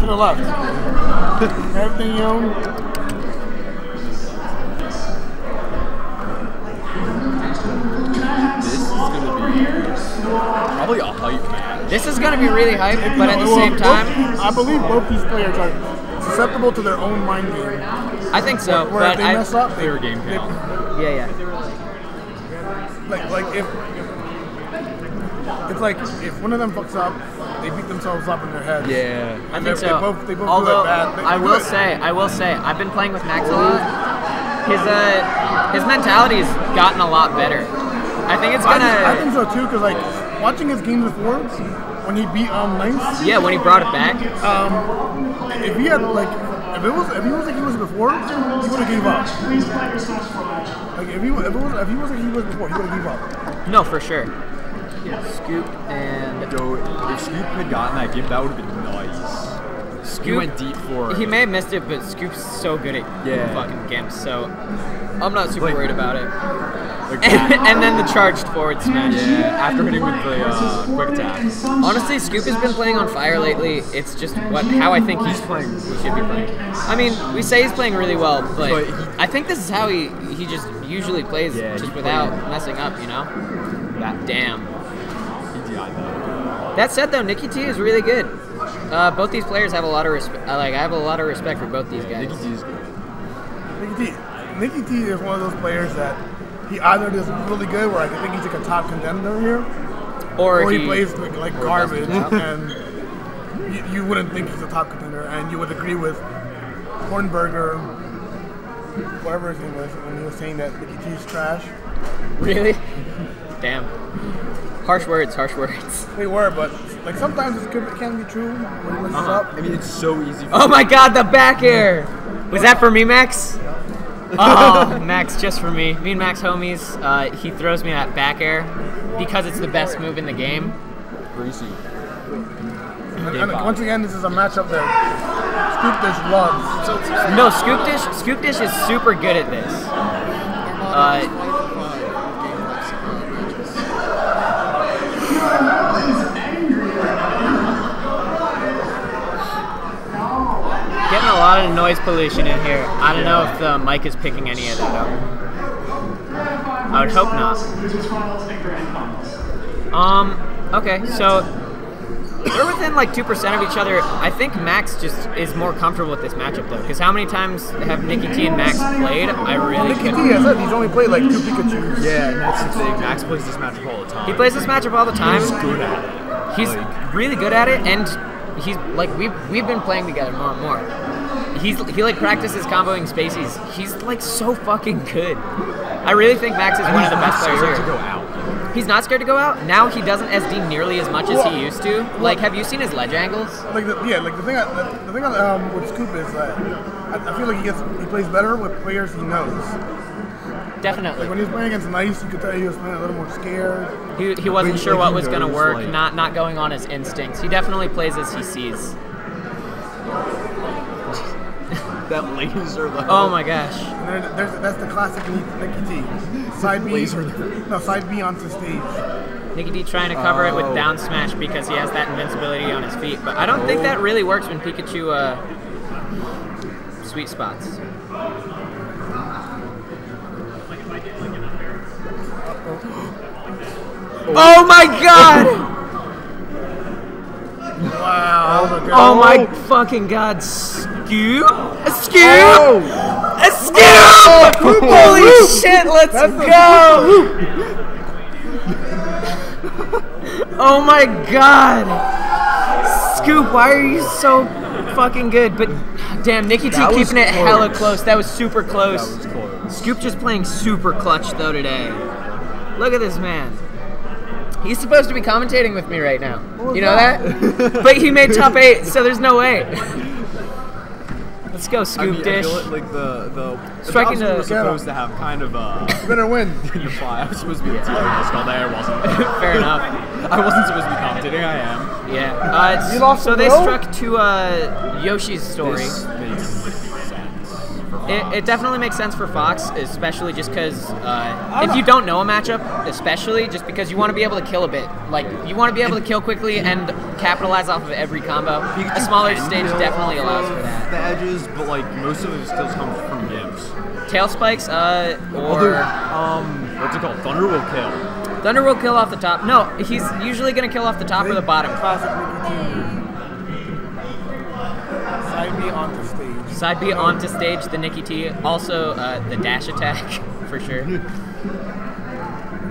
to the left. Everything you own. This is gonna be probably a hype match. This is gonna be really hype, but at the same time, both, I believe both these players are susceptible to their own mind game. I think so. Where but if they mess up, their game count. Yeah, yeah. Like if one of them fucks up, they beat themselves up in their heads. Yeah, I think so. They both although, do it bad. I will say, I've been playing with Max a lot. His mentality's gotten a lot better. I think it's gonna. I think so too, because like watching his games before, when he beat Lynx. Yeah, when he brought it back. If he had like. If he was like he was before, he would have gave up. Like if he was like he was before, he would have gave up. No, for sure. Yeah. Scoop and go. If Scoop had gotten that gift, that would have been nice. Scoop went deep for it. He may have missed it, but Scoop's so good at fucking games, so I'm not super worried about it. And then the charged forward smash. Yeah, after hitting with the quick attack. Honestly, Scoop has been playing on fire lately. It's just how I think he's playing. He should be playing. I mean, we say he's playing really well, but I think this is how he just usually plays, just without messing up, you know? God damn. That said, though, Nicky T is really good. Both these players have a lot of respect. I have a lot of respect for both these guys. Nicky T is good. Nicky T is one of those players that. He either does really good, where I think he's like a top contender here, or he plays like garbage, and you wouldn't think he's a top contender, and you would agree with Hornberger, whatever his name was, when he was saying that Nicky T's trash. Really? Damn. Harsh words. Harsh words. They were, but like sometimes it can be true when he messes up. I mean, it's so easy. Oh my God, the back air! Was that for me, Max? Oh, Max, just for me. Me and Max homies, he throws me that back air because it's the best move in the game. Greasy. And once again, this is a matchup that ScoopDish loves. No, ScoopDish is super good at this. Getting a lot of noise pollution in here. I don't know if the mic is picking any of that up. I would hope not. Okay, so they're within like 2% of each other. I think Max just is more comfortable with this matchup though, because how many times have Nicky T and Max played? I really couldn't. Nicky T has it. He's only played like 2 Pikachus. Yeah, that's the thing. Max plays this matchup all the time. He plays this matchup all the time. He's good at it. He's really good at it, and he's like we've been playing together more and more. He like practices comboing spaces. He's like so fucking good. I really think Max is one of the best players here. He's not scared to go out. He's not scared to go out. Now he doesn't SD nearly as much as he used to. Like, have you seen his ledge angles? The thing with Scoop is that I feel like he plays better with players he knows. Definitely. Like when he was playing against Nice, you could tell he was playing a little more scared. He wasn't sure what was going to work, not going on his instincts. He definitely plays as he sees. That laser though. Oh my gosh. That's the classic Nicky T. Side B. Laser. No, side B onto stage. Nicky T trying to cover it with down smash because he has that invincibility on his feet. But I don't think that really works when Pikachu sweet spots. Oh my God! Wow! Oh my fucking God! Scoop! A Scoop! Oh. A Scoop! Oh. Holy shit! Let's go! Oh my God! Scoop! Why are you so fucking good? But damn, Nicky T keeping it hella close. That was super close. Scoop just playing super clutch though today. Look at this man. He's supposed to be commentating with me right now. You know that? But he made top 8, so there's no way. Let's go, ScoopDish. I feel like the striking the was supposed to have kind of a better win. I was supposed to be I wasn't. Fair enough. I wasn't supposed to be commentating. I am. Yeah. You lost so they struck to Yoshi's story. This makes sense for It definitely makes sense for Fox, especially just because if you don't know a matchup, especially just because you want to be able to kill a bit. Like, you want to be able to kill quickly and capitalize off of every combo. A smaller stage definitely allows for that. The edges, but like most of it still comes from gives. Tail spikes, or what's it called? Thunder will kill. Thunder will kill off the top. No, he's usually gonna kill off the top or the bottom. Side B onto stage. Side B onto stage, the Nicky T. Also, the dash attack, for sure.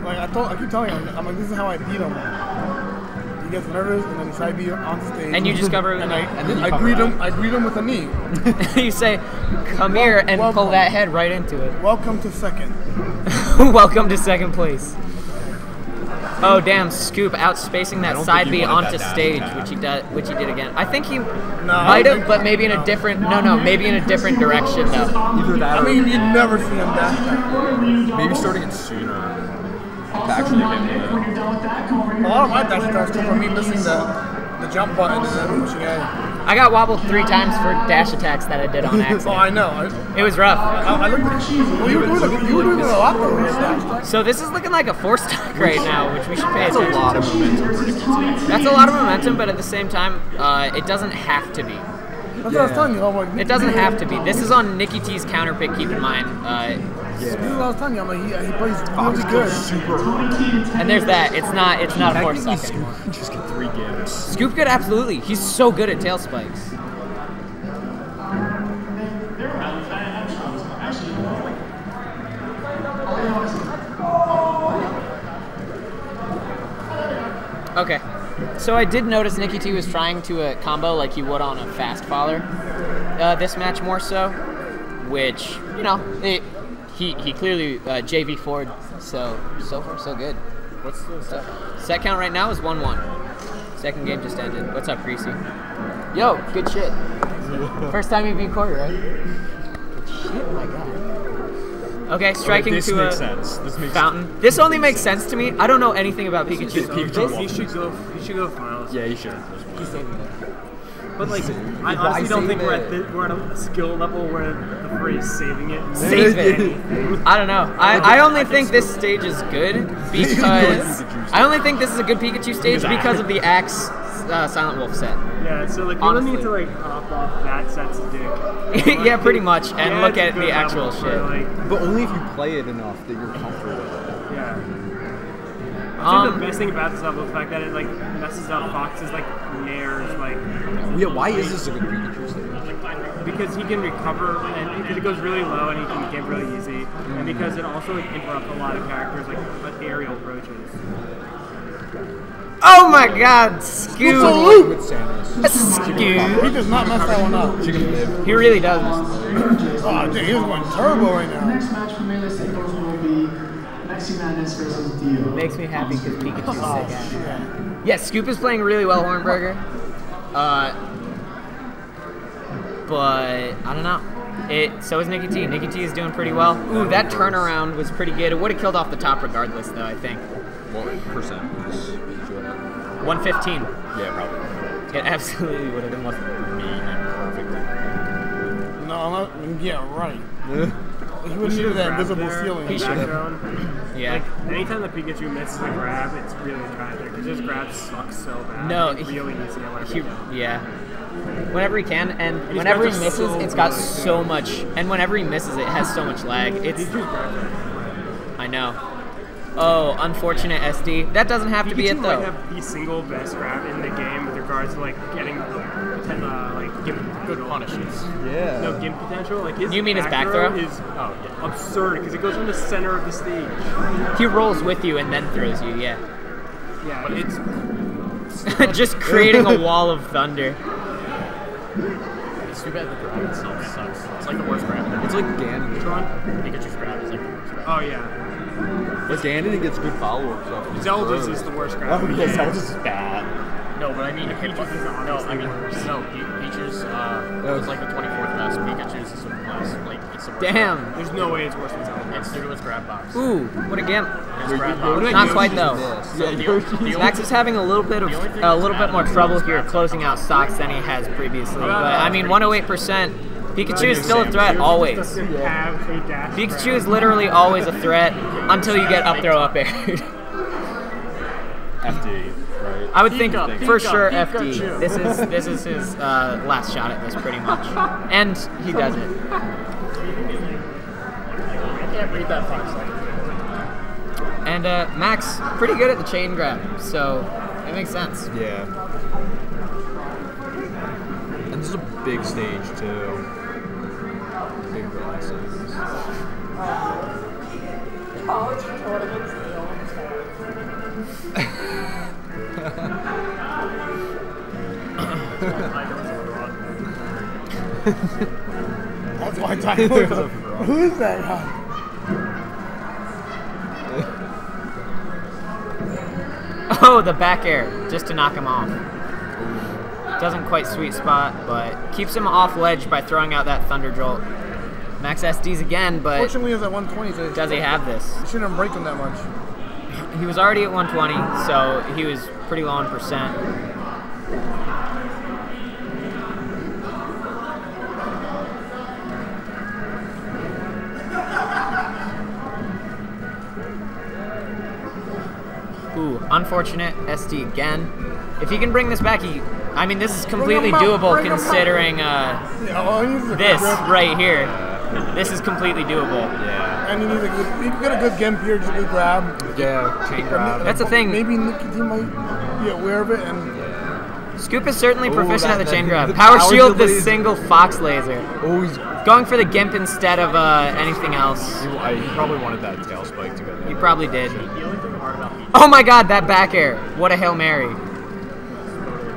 Like, I keep telling him, I'm like, this is how I beat him. He gets nervous, and then side B onto stage. And you just cover... And then I greet him with a knee. You say, come here, and welcome. Pull that head right into it. Welcome to second. Welcome to second place. Oh damn! Scoop outspacing that side B onto stage, which he did again. I think he might have, but maybe in a different maybe in a different direction though. Either that. I mean, you'd never see him dash. Maybe starting it sooner. Actually, a lot of my dash attacks come from me missing the jump button and then pushing A. I got wobbled 3 times for dash attacks that I did on accident. Oh, I know. It was rough. I looked at you. Well, you were doing a lot of those. So this is looking like a 4-stock right now, which we should pay attention to. That's a lot of momentum. That's a lot of momentum, but at the same time, it doesn't have to be. That's what I was telling you. Like, it doesn't have to be. This is on Nicky T's counter pick, keep in mind. That's what I was telling you. I'm like, he plays really good. Super and there's that. It's not a 4-stock anymore. Just get 3 games. Scoop good, absolutely. He's so good at tail spikes. Okay. So I did notice Nicky T was trying to combo like he would on a fast faller this match more so, which, you know, he clearly JV forward, so far so good. What's the set count right now is 1-1. Second game just ended. What's up, Greasy? Yo, good shit. First time you beat Corey, right? Good shit, my god. Okay, striking to a fountain. This only makes sense to me. I don't know anything about Pikachu. He should go finals. Yeah, he should. He's saving it. But like, I honestly don't think we're at a skill level where the phrase saving it. Save it. I don't know. I only think this stage is good because I only think this is a good Pikachu stage because of the Axe Silent Wolf set. Yeah, so like, honestly, you don't need to like pop off that set's dick. Yeah, pretty much, and yeah, look at the actual shit. Like, but only if you play it enough that you're comfortable with it. Yeah. I think the best thing about this level is the fact that it like messes up Fox's like nairs Yeah, why is this a good Pikachu stage? Because he can recover, and because it goes really low and he can get really easy, and because it also like interrupts a lot of characters like aerial approaches. Oh my god, Scoop! Scoop! He does not mess that one up. He really does. Oh, dude, he was going turbo right now. Next match for Melee Singles will be Maxi Madness versus Dio. Makes me happy because Pikachu's sick. Yeah, Scoop is playing really well, Hornberger. But I don't know. So is Nicky T. Nicky T is doing pretty well. Ooh, that turnaround was pretty good. It would have killed off the top regardless, though, I think. What percent was 115. Yeah, probably. It absolutely would have been less than me perfectly. No, yeah, right. He wouldn't do that invisible ceiling. He should have. Yeah. Like, anytime the Pikachu misses a grab, it's really tragic. Because his grab sucks so bad. No, he really needs to get one. Yeah. Whenever he can, and whenever he misses, it's got so much. And whenever he misses, it has so much lag. It's. I know. Oh, unfortunate SD. That doesn't have to be it though. You have the single best grab in the game with regards to like getting like gimp good punishes. Yeah. No gimp potential. Like his. You mean his back throw? Is absurd because it goes from the center of the stage. He rolls with you and then throws you. Yeah. Yeah. But it's just creating a wall of thunder. It's too bad the grab itself sucks. It's like the worst grab. It's like Gannon. Pikachu's grab is like the worst grab. Oh yeah. With Gannon, it gets good follow-ups off. Zelda's is the worst grab. Oh, yeah, Zelda's is bad. No, but I mean, Pikachu's was like the 24th best. Pikachu's is the best. Like, it's a damn! There's no way it's worse than Zelda. It's due to its grab box. Ooh, what a gimp. Not quite, though. Max is having a little bit more trouble here closing out stocks than he has previously. But, I mean, 108%. Pikachu is still a threat, always. Pikachu is literally always a threat until you get up throw up air. FD, right? I would think for sure FD. This is his last shot at this, pretty much. And he does it. I can't read that Fox language. And Max, pretty good at the chain grab, so it makes sense. Yeah. This is a big stage, too. Big glasses. College tournaments, the only time. That's my time. Who is that? Oh, the back air, just to knock him off. Doesn't quite sweet spot, but keeps him off ledge by throwing out that Thunder Jolt. Max SDs again, but fortunately he's at 120 today. Does he have this? You shouldn't break him that much. He was already at 120, so he was pretty low on percent. Ooh, unfortunate SD again. If he can bring this back, he... I mean, this is completely doable considering this right here. This is completely doable. Yeah. And you've got a good game here, just a good grab. Yeah, chain grab. That's the thing. Maybe Nicky T might be aware of it. And yeah. Scoop is certainly proficient at the chain grab. Power shield the single Fox laser. Oh, he's going for the gimp instead of anything else. I probably wanted that tail spike to go there. You probably did. Oh my god, that back air. What a Hail Mary.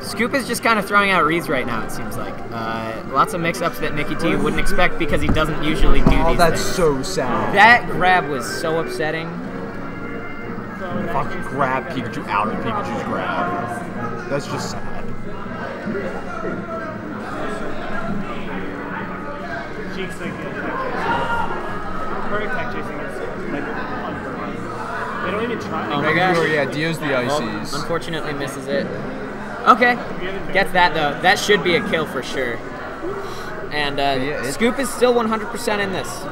Scoop is just kind of throwing out reads right now, it seems like. Lots of mix-ups that Nicky T wouldn't expect because he doesn't usually do these things. Oh, that's so sad. That grab was so upsetting. Fucking grab Pikachu out of Pikachu's grab. That's just sad. They don't even try. Oh my gosh. Yeah, Dio's the ICs. Well, unfortunately misses it. Okay, gets that though. That should be a kill for sure. And Scoop is still 100% in this.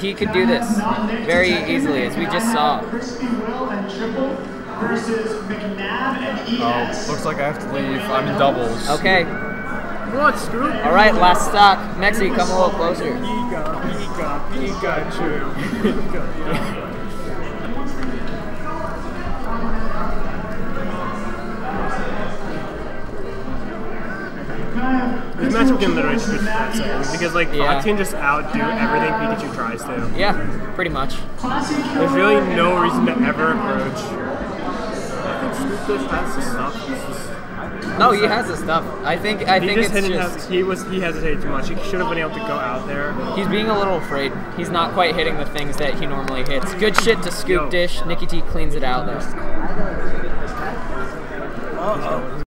He could do this very easily, as we just saw. Oh, looks like I have to leave. I'm in doubles. Okay. All right, last stock. Mexi, come a little closer. Pikachu. This matchup can literally switch that second because like Fox can just outdo everything Pikachu tries to. Yeah, pretty much. There's really no reason to ever approach. I think ScoopDish has the stuff. No, he has the stuff. I think it's just he hesitated too much. He should have been able to go out there. He's being a little afraid. He's not quite hitting the things that he normally hits. Good shit to ScoopDish. Nicky T cleans it out though. Uh oh.